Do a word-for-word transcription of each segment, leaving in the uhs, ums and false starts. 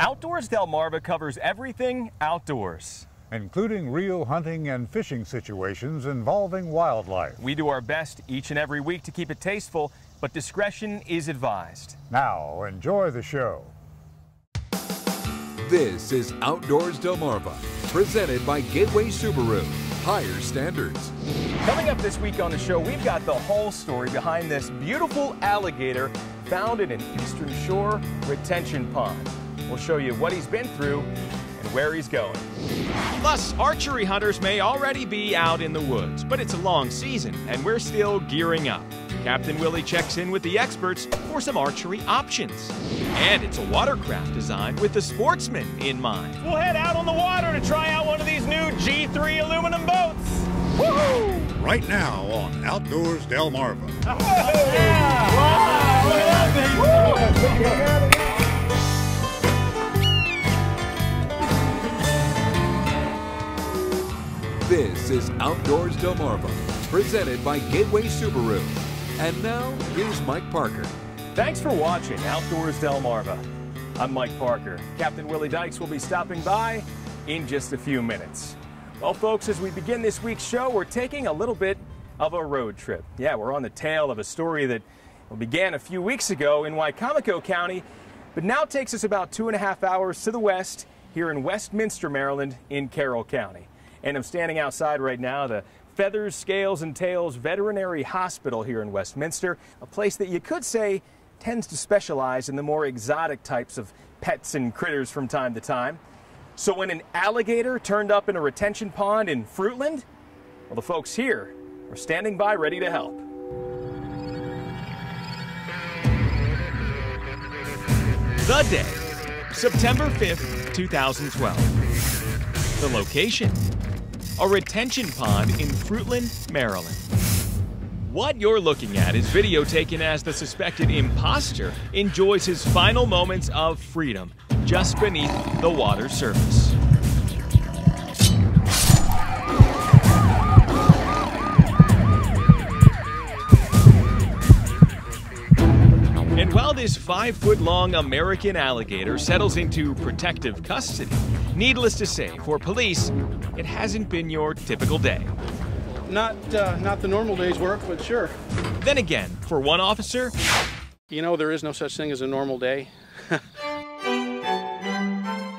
Outdoors Delmarva covers everything outdoors, including real hunting and fishing situations involving wildlife. We do our best each and every week to keep it tasteful, but discretion is advised. Now, enjoy the show. This is Outdoors Delmarva, presented by Gateway Subaru. Higher standards. Coming up this week on the show, we've got the whole story behind this beautiful alligator found in an Eastern Shore retention pond. We'll show you what he's been through and where he's going. Plus, archery hunters may already be out in the woods, but it's a long season and we're still gearing up. Captain Willie checks in with the experts for some archery options. And it's a watercraft designed with the sportsman in mind. We'll head out on the water to try out one of these new G three aluminum boats. Woohoo! Right now on Outdoors Delmarva. Oh, yeah. Wow. Wow. Wow. This is Outdoors Delmarva, presented by Gateway Subaru. And now, here's Mike Parker. Thanks for watching Outdoors Delmarva. I'm Mike Parker. Captain Willie Dykes will be stopping by in just a few minutes. Well, folks, as we begin this week's show, we're taking a little bit of a road trip. Yeah, we're on the tail of a story that began a few weeks ago in Wicomico County, but now takes us about two and a half hours to the west here in Westminster, Maryland, in Carroll County. And I'm standing outside right now, the Feathers, Scales, and Tails Veterinary Hospital here in Westminster, a place that you could say tends to specialize in the more exotic types of pets and critters from time to time. So when an alligator turned up in a retention pond in Fruitland, well, the folks here are standing by ready to help. The day, September fifth, two thousand twelve. The location, a retention pond in Fruitland, Maryland. What you're looking at is video taken as the suspected imposter enjoys his final moments of freedom just beneath the water's surface. And while this five-foot-long American alligator settles into protective custody, needless to say, for police, it hasn't been your typical day. Not, uh, not the normal day's work, but sure. Then again, for one officer, you know, there is no such thing as a normal day.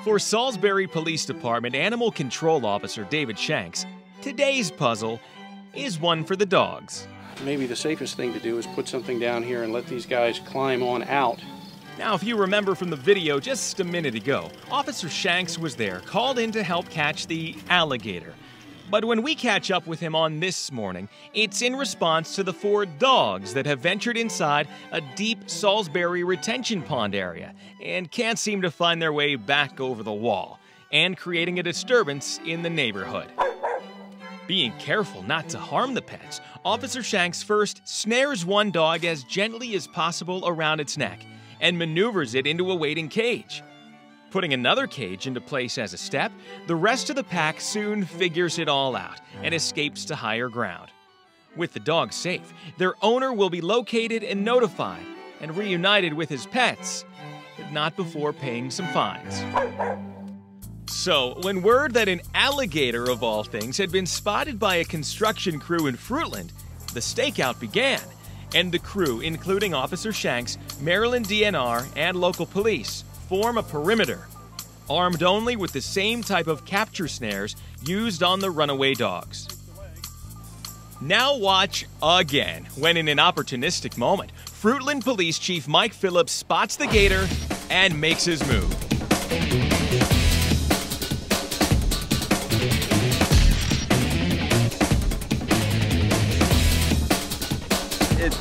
For Salisbury Police Department Animal Control Officer David Shanks, today's puzzle is one for the dogs. Maybe the safest thing to do is put something down here and let these guys climb on out. Now, if you remember from the video just a minute ago, Officer Shanks was there, called in to help catch the alligator. But when we catch up with him on This Morning, it's in response to the four dogs that have ventured inside a deep Salisbury retention pond area and can't seem to find their way back over the wall, and creating a disturbance in the neighborhood. Being careful not to harm the pets, Officer Shanks first snares one dog as gently as possible around its neck and maneuvers it into a waiting cage. Putting another cage into place as a step, the rest of the pack soon figures it all out and escapes to higher ground. With the dogs safe, their owner will be located and notified and reunited with his pets, but not before paying some fines. So, when word that an alligator, of all things, had been spotted by a construction crew in Fruitland, the stakeout began. And the crew, including Officer Shanks, Maryland D N R, and local police, form a perimeter, armed only with the same type of capture snares used on the runaway dogs. Now watch again, when in an opportunistic moment, Fruitland Police Chief Mike Phillips spots the gator and makes his move.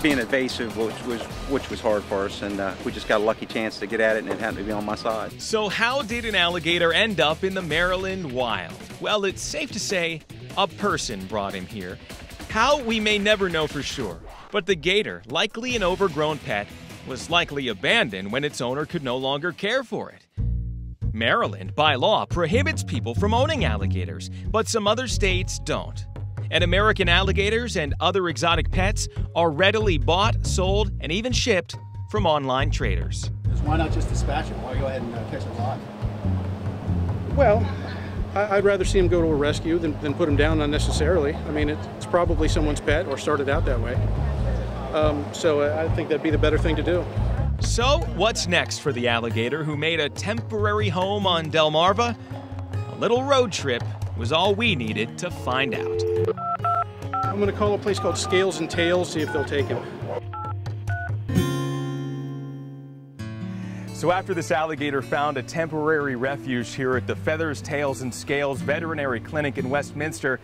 Being evasive, which was which was hard for us, and uh, we just got a lucky chance to get at it, and it happened to be on my side. So how did an alligator end up in the Maryland wild? Well, it's safe to say a person brought him here. How, we may never know for sure, but the gator, likely an overgrown pet, was likely abandoned when its owner could no longer care for it. Maryland, by law, prohibits people from owning alligators, but some other states don't. And American alligators and other exotic pets are readily bought, sold, and even shipped from online traders. So why not just dispatch him? Why go ahead and uh, catch him alive? Well, I'd rather see him go to a rescue than, than put him down unnecessarily. I mean, it's probably someone's pet or started out that way. Um, so I think that'd be the better thing to do. So what's next for the alligator who made a temporary home on Delmarva? A little road trip was all we needed to find out. I'm gonna call a place called Scales and Tails, see if they'll take him. So after this alligator found a temporary refuge here at the Feathers, Tails, and Scales Veterinary Clinic in Westminster,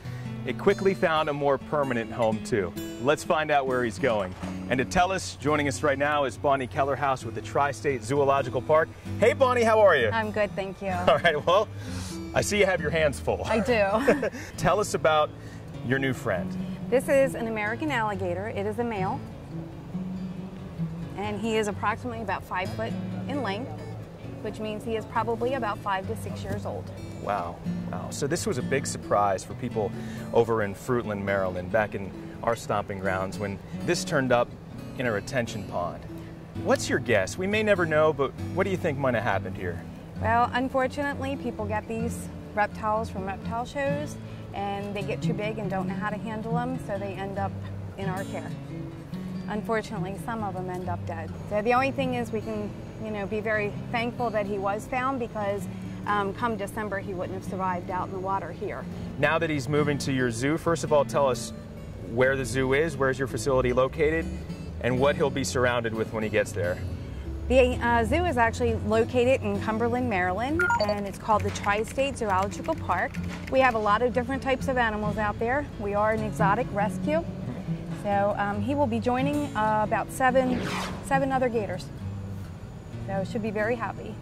it quickly found a more permanent home too. Let's find out where he's going. And to tell us, joining us right now is Bonnie Kellerhouse with the Tri-State Zoological Park. Hey Bonnie, how are you? I'm good, thank you. All right, well, I see you have your hands full. I do. Tell us about your new friend. This is an American alligator. It is a male. And he is approximately about five foot in length, which means he is probably about five to six years old. Wow, wow. So this was a big surprise for people over in Fruitland, Maryland, back in our stomping grounds when this turned up in a retention pond. What's your guess? We may never know, but what do you think might have happened here? Well, unfortunately, people get these reptiles from reptile shows and they get too big and don't know how to handle them, so they end up in our care. Unfortunately, some of them end up dead. So the only thing is we can, you know, be very thankful that he was found, because um, come December, he wouldn't have survived out in the water here. Now that he's moving to your zoo, first of all, tell us where the zoo is, where's your facility located, and what he'll be surrounded with when he gets there. The uh, zoo is actually located in Cumberland, Maryland, and it's called the Tri-State Zoological Park. We have a lot of different types of animals out there. We are an exotic rescue. So um, he will be joining uh, about seven, seven other gators. So should be very happy.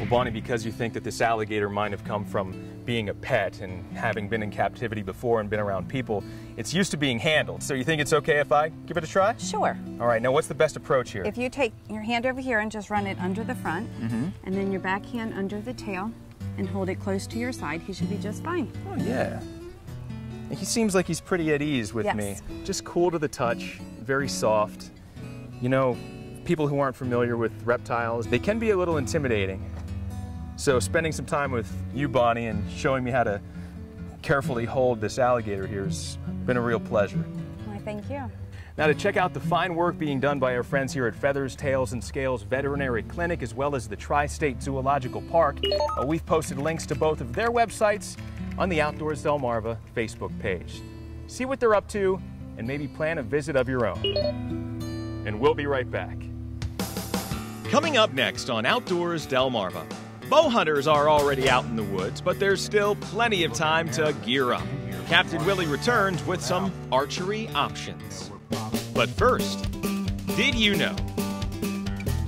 Well, Bonnie, because you think that this alligator might have come from being a pet and having been in captivity before and been around people, it's used to being handled. So you think it's okay if I give it a try? Sure. All right, now what's the best approach here? If you take your hand over here and just run it under the front, mm-hmm. and then your back hand under the tail and hold it close to your side, he should be just fine. Oh, yeah. He seems like he's pretty at ease with yes. me. Just cool to the touch, very soft. You know, people who aren't familiar with reptiles, they can be a little intimidating. So spending some time with you, Bonnie, and showing me how to carefully hold this alligator here has been a real pleasure. Why, thank you. Now, to check out the fine work being done by our friends here at Feathers, Tails, and Scales Veterinary Clinic, as well as the Tri-State Zoological Park, uh, we've posted links to both of their websites on the Outdoors Delmarva Facebook page. See what they're up to and maybe plan a visit of your own. And we'll be right back. Coming up next on Outdoors Delmarva, bow hunters are already out in the woods, but there's still plenty of time to gear up. Captain Willie returns with some archery options. But first, did you know?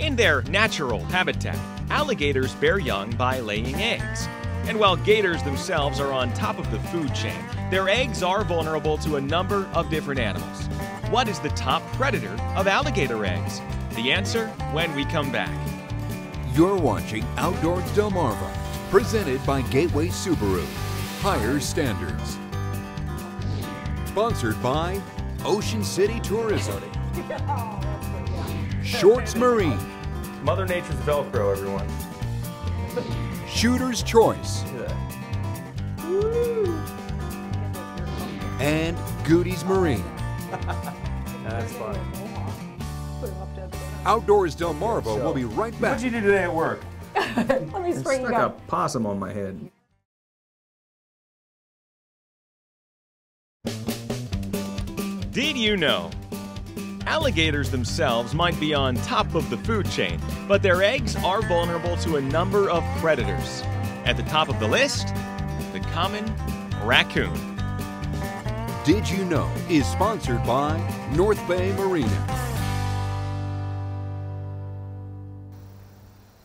In their natural habitat, alligators bear young by laying eggs. And while gators themselves are on top of the food chain, their eggs are vulnerable to a number of different animals. What is the top predator of alligator eggs? The answer when we come back. You're watching Outdoors Delmarva, presented by Gateway Subaru. Higher standards. Sponsored by Ocean City Tourism. Shorts Marine. Mother Nature's Velcro, everyone. Shooter's Choice. Yeah. Woo. And Gootee's Marine. That's funny. Outdoors Delmarva so, will be right back. What'd you do today at work? Let me straighten you up. A possum on my head. Did you know? Alligators themselves might be on top of the food chain, but their eggs are vulnerable to a number of predators. At the top of the list, the common raccoon. Did You Know is sponsored by North Bay Marina.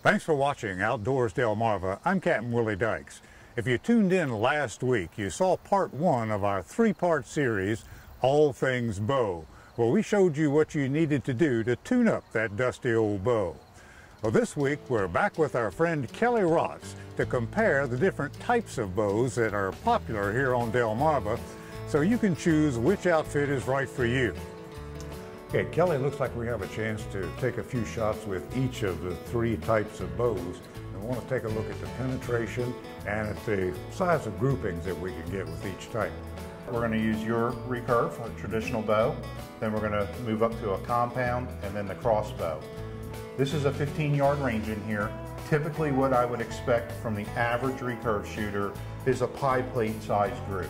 Thanks for watching Outdoors Delmarva. I'm Captain Willie Dykes. If you tuned in last week, you saw part one of our three-part series, All Things Bow. Well, we showed you what you needed to do to tune up that dusty old bow. Well, this week, we're back with our friend Kelly Ross to compare the different types of bows that are popular here on Delmarva so you can choose which outfit is right for you. Okay, Kelly, it looks like we have a chance to take a few shots with each of the three types of bows. And we want to take a look at the penetration and at the size of groupings that we can get with each type. We're going to use your recurve, a traditional bow. Then we're going to move up to a compound and then the crossbow. This is a fifteen yard range in here. Typically what I would expect from the average recurve shooter is a pie plate size group.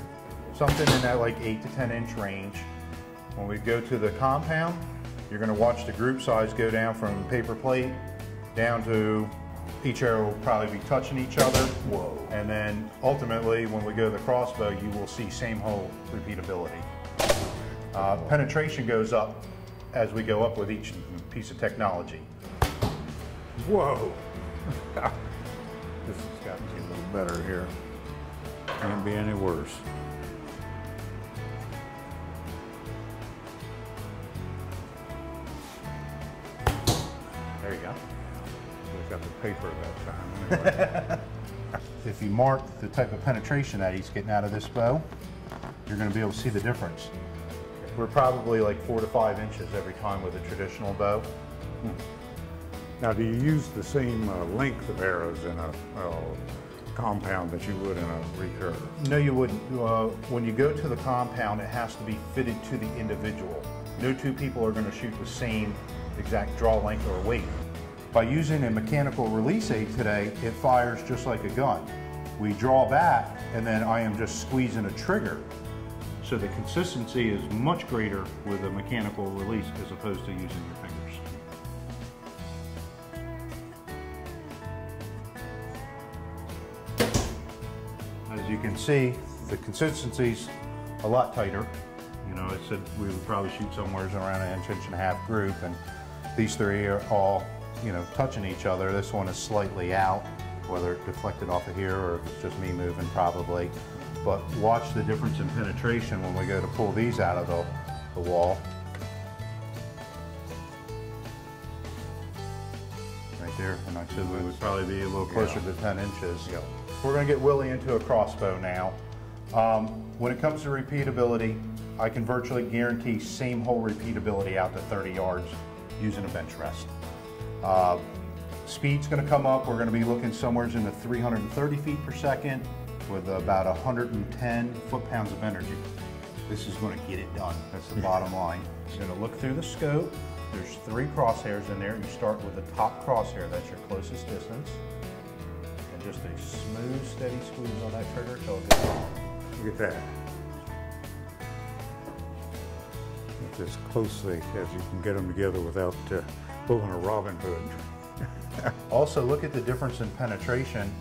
Something in that like eight to ten inch range. When we go to the compound, you're going to watch the group size go down from paper plate down to each arrow will probably be touching each other. Whoa. And then ultimately when we go to the crossbow, you will see same hole repeatability. Uh, penetration goes up as we go up with each piece of technology. Whoa. This has got to be a little better here. Can't be any worse. There you go. We've got the paper that time anyway. If you mark the type of penetration that he's getting out of this bow, you're going to be able to see the difference. We're probably like four to five inches every time with a traditional bow. Hmm. Now, do you use the same uh, length of arrows in a uh, compound that you would in a recurve? No, you wouldn't. Uh, when you go to the compound, it has to be fitted to the individual. No two people are going to shoot the same exact draw length or weight. By using a mechanical release aid today, it fires just like a gun. We draw back, and then I am just squeezing a trigger. So the consistency is much greater with a mechanical release as opposed to using your fingers. As you can see, the consistency's a lot tighter. You know, it said we would probably shoot somewhere around an inch, inch and a half group, and these three are all, you know, touching each other. This one is slightly out, whether it deflected off of here or it's just me moving probably. But watch the difference in penetration when we go to pull these out of the, the wall. Right there, and I said we would probably be a little closer yeah. to ten inches. Yeah. We're gonna get Willie into a crossbow now. Um, when it comes to repeatability, I can virtually guarantee same hole repeatability out to thirty yards using a bench rest. Uh, speed's gonna come up. We're gonna be looking somewhere in the three hundred thirty feet per second with about one hundred ten foot pounds of energy. This is gonna get it done. That's the bottom line. You're gonna look through the scope. There's three crosshairs in there. You start with the top crosshair. That's your closest distance. And just a smooth, steady squeeze on that trigger until it goes off. Look at that. It's as closely as you can get them together without uh, pulling a Robin Hood. Also, look at the difference in penetration.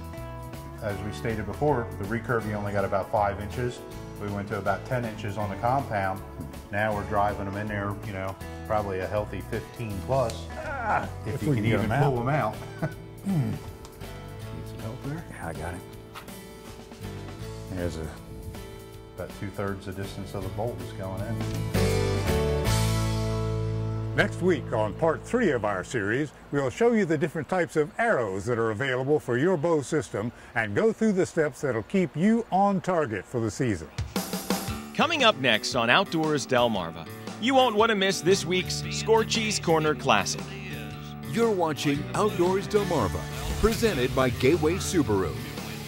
As we stated before, the recurve you only got about five inches. We went to about ten inches on the compound. Now we're driving them in there, you know, probably a healthy fifteen plus. Ah, if, if you can even pull them out. Need some help there? Yeah, I got it. There's a about two thirds the distance of the bolt is going in. Next week on part three of our series, we'll show you the different types of arrows that are available for your bow system and go through the steps that'll keep you on target for the season. Coming up next on Outdoors Delmarva, you won't want to miss this week's Scorchy's Corner Classic. You're watching Outdoors Delmarva, presented by Gateway Subaru.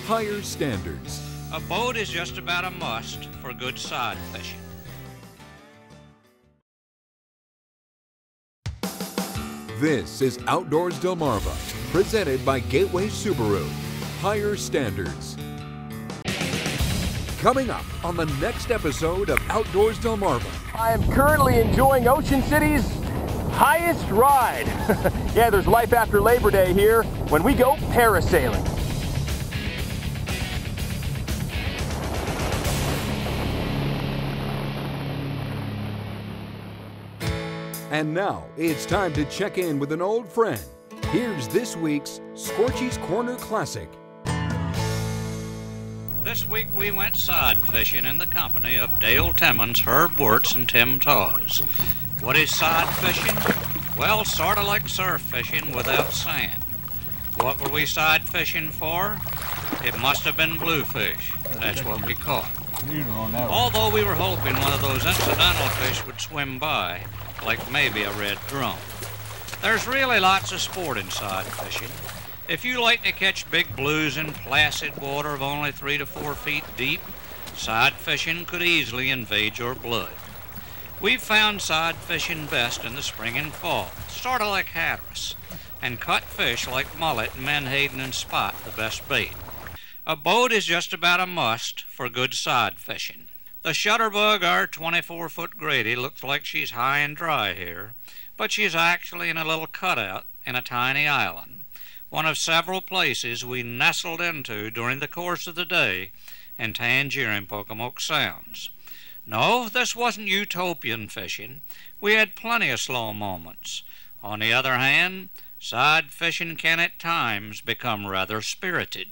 Higher standards. A boat is just about a must for good sod fishing. This is Outdoors Delmarva, presented by Gateway Subaru. Higher standards. Coming up on the next episode of Outdoors Delmarva. I am currently enjoying Ocean City's highest ride. Yeah, there's life after Labor Day here when we go parasailing. And now, it's time to check in with an old friend. Here's this week's Scorchy's Corner Classic. This week we went sod fishing in the company of Dale Timmons, Herb Wertz, and Tim Taws. What is sod fishing? Well, sort of like surf fishing without sand. What were we sod fishing for? It must have been bluefish. That's what we caught. Although we were hoping one of those incidental fish would swim by, look like maybe a red drum. There's really lots of sport inside fishing. If you like to catch big blues in placid water of only three to four feet deep, side fishing could easily invade your blood. We've found side fishing best in the spring and fall, sort of like hatteras, and cut fish like mullet, menhaden, and spot the best bait. A boat is just about a must for good side fishing. The shutterbug, our twenty-four foot Grady, looks like she's high and dry here, but she's actually in a little cutout in a tiny island, one of several places we nestled into during the course of the day in Tangier and Pocomoke Sounds. No, this wasn't utopian fishing. We had plenty of slow moments. On the other hand, side fishing can at times become rather spirited.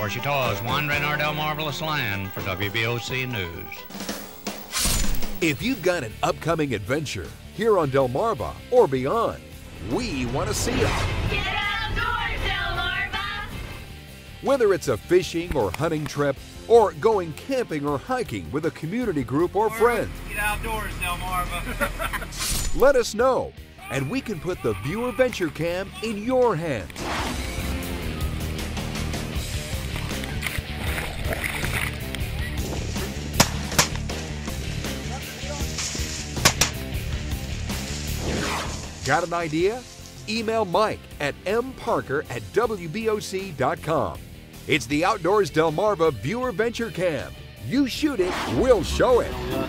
Wichita's wandering our Del Marvelous Land for W B O C News. If you've got an upcoming adventure here on Delmarva or beyond, we want to see it. Get outdoors, Delmarva! Whether it's a fishing or hunting trip or going camping or hiking with a community group or friends, get outdoors, Delmarva. Let us know, and we can put the Viewer Venture Cam in your hands. Got an idea? Email Mike at m parker at w b o c dot com. It's the Outdoors Delmarva Viewer Venture Cam. You shoot it, we'll show it. Uh,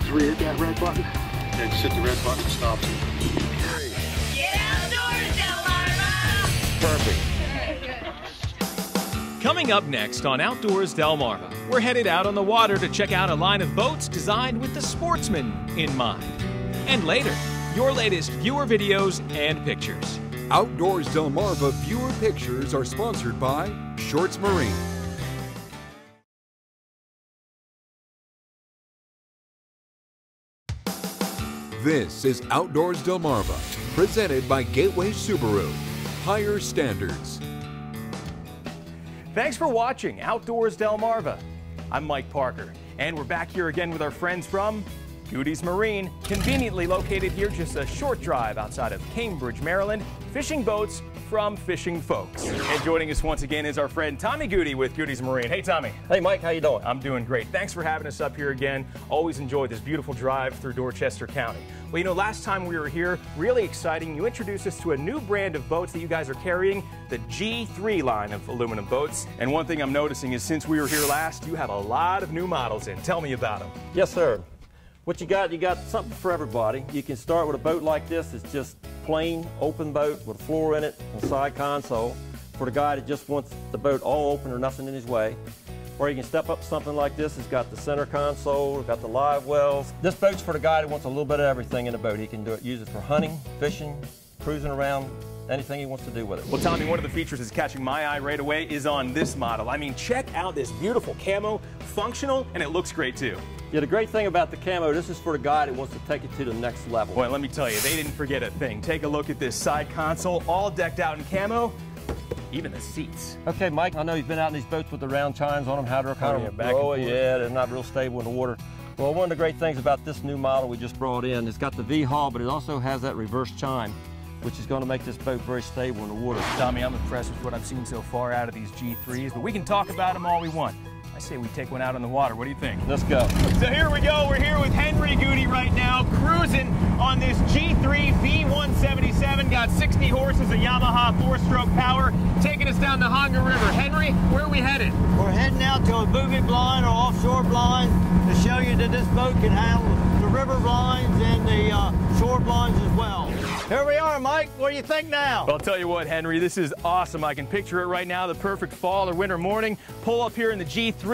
three, hit that red button. Yeah, just hit the red button, stops it. Get outdoors, Delmarva! Perfect. Coming up next on Outdoors Delmarva, we're headed out on the water to check out a line of boats designed with the sportsman in mind. And later, your latest viewer videos and pictures. Outdoors Delmarva viewer pictures are sponsored by Shorts Marine. This is Outdoors Delmarva, presented by Gateway Subaru. Higher standards. Thanks for watching Outdoors Delmarva. I'm Mike Parker, and we're back here again with our friends from Gootee's Marine, conveniently located here just a short drive outside of Cambridge, Maryland, fishing boats from fishing folks. And joining us once again is our friend Tommy Goodey with Gootee's Marine. Hey, Tommy. Hey, Mike. How you doing? I'm doing great. Thanks for having us up here again. Always enjoyed this beautiful drive through Dorchester County. Well, you know, last time we were here, really exciting. You introduced us to a new brand of boats that you guys are carrying, the G three line of aluminum boats. And one thing I'm noticing is since we were here last, you have a lot of new models in. Tell me about them. Yes, sir. What you got, you got something for everybody. You can start with a boat like this. It's just plain open boat with a floor in it and a side console for the guy that just wants the boat all open or nothing in his way. Or you can step up something like this. It's got the center console, it's got the live wells. This boat's for the guy that wants a little bit of everything in the boat. He can do it, use it for hunting, fishing, cruising around, anything he wants to do with it. Well, Tommy, one of the features that's catching my eye right away is on this model. I mean, check out this beautiful camo, functional, and it looks great too. Yeah, the great thing about the camo, this is for the guy that wants to take it to the next level. Boy, let me tell you, they didn't forget a thing. Take a look at this side console, all decked out in camo, even the seats. Okay, Mike, I know you've been out in these boats with the round chines on them, how they're kind oh, yeah, of back oh, and yeah, they're not real stable in the water. Well, one of the great things about this new model we just brought in, it's got the V-Haul, but it also has that reverse chime, which is going to make this boat very stable in the water. Tommy, I'm impressed with what I've seen so far out of these G threes, but we can talk about them all we want. I say we take one out on the water. What do you think? Let's go. So here we go. We're here with Henry Goodey right now, cruising on this G three V one seventy-seven. Got sixty horses of Yamaha four-stroke power, taking us down the Honga River. Henry, where are we headed? We're heading out to a booby blind or offshore blind to show you that this boat can handle the river blinds and the uh, shore blinds as well. Here we are, Mike. What do you think now? Well, I'll tell you what, Henry, this is awesome. I can picture it right now, the perfect fall or winter morning. Pull up here in the G three.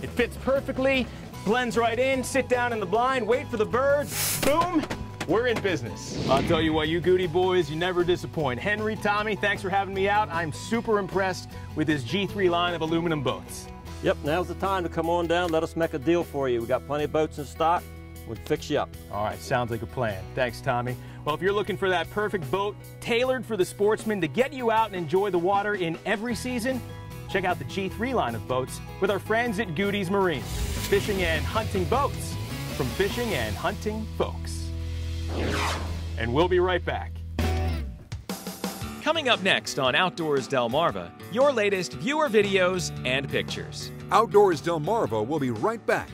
It fits perfectly, blends right in, sit down in the blind, wait for the birds, boom, we're in business. I'll tell you what, you Goodey boys, you never disappoint. Henry, Tommy, thanks for having me out. I'm super impressed with this G three line of aluminum boats. Yep, now's the time to come on down. Let us make a deal for you. We got plenty of boats in stock. We'll fix you up. All right, sounds like a plan. Thanks, Tommy. Well, if you're looking for that perfect boat tailored for the sportsman to get you out and enjoy the water in every season, check out the G three line of boats with our friends at Gootee's Marine. Fishing and hunting boats from fishing and hunting folks. And we'll be right back. Coming up next on Outdoors Delmarva, your latest viewer videos and pictures. Outdoors Delmarva will be right back.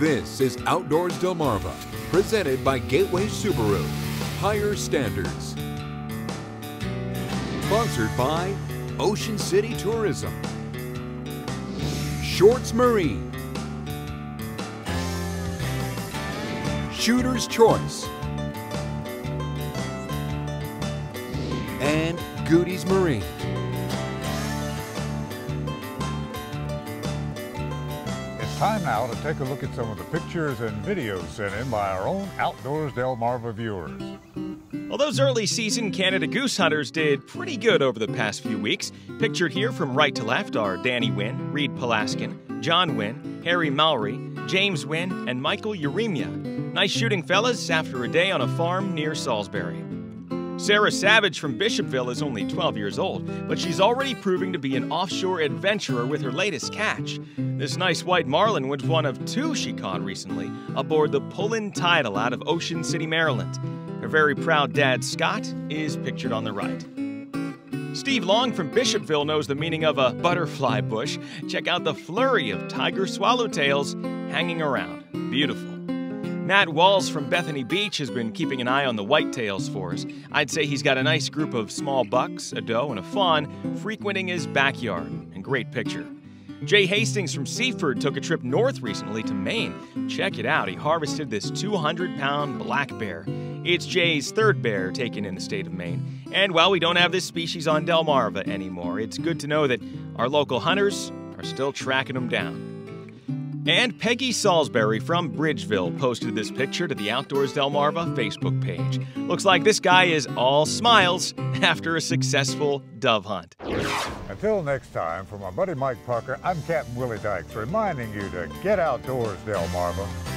This is Outdoors Delmarva, presented by Gateway Subaru. Higher standards. Sponsored by Ocean City Tourism, Shorts Marine, Shooter's Choice, and Gootee's Marine. It's time now to take a look at some of the pictures and videos sent in by our own Outdoors Delmarva viewers. Well, those early season Canada goose hunters did pretty good over the past few weeks. Pictured here from right to left are Danny Wynn, Reed Palaskin, John Wynn, Harry Mowry, James Wynn, and Michael Uremia. Nice shooting, fellas, after a day on a farm near Salisbury. Sarah Savage from Bishopville is only twelve years old, but she's already proving to be an offshore adventurer with her latest catch. This nice white marlin was one of two she caught recently aboard the Pullin Tidal out of Ocean City, Maryland. Her very proud dad, Scott, is pictured on the right. Steve Long from Bishopville knows the meaning of a butterfly bush. Check out the flurry of tiger swallowtails hanging around. Beautiful. Matt Walls from Bethany Beach has been keeping an eye on the whitetails for us. I'd say he's got a nice group of small bucks, a doe, and a fawn frequenting his backyard. And great picture. Jay Hastings from Seaford took a trip north recently to Maine. Check it out. He harvested this two hundred pound black bear. It's Jay's third bear taken in the state of Maine. And while we don't have this species on Delmarva anymore, it's good to know that our local hunters are still tracking them down. And Peggy Salisbury from Bridgeville posted this picture to the Outdoors Delmarva Facebook page. Looks like this guy is all smiles after a successful dove hunt. Until next time, for my buddy Mike Parker, I'm Captain Willie Dykes, reminding you to get outdoors, Delmarva.